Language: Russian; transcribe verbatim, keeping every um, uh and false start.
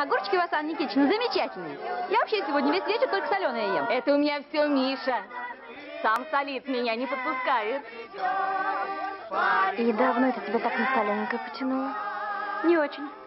Огурчики у вас, Анна Никитична, замечательные. Я вообще сегодня весь вечер только соленые ем. Это у меня все Миша. Сам солит, меня не подпускает. И давно это тебя так на солененькое потянуло? Не очень.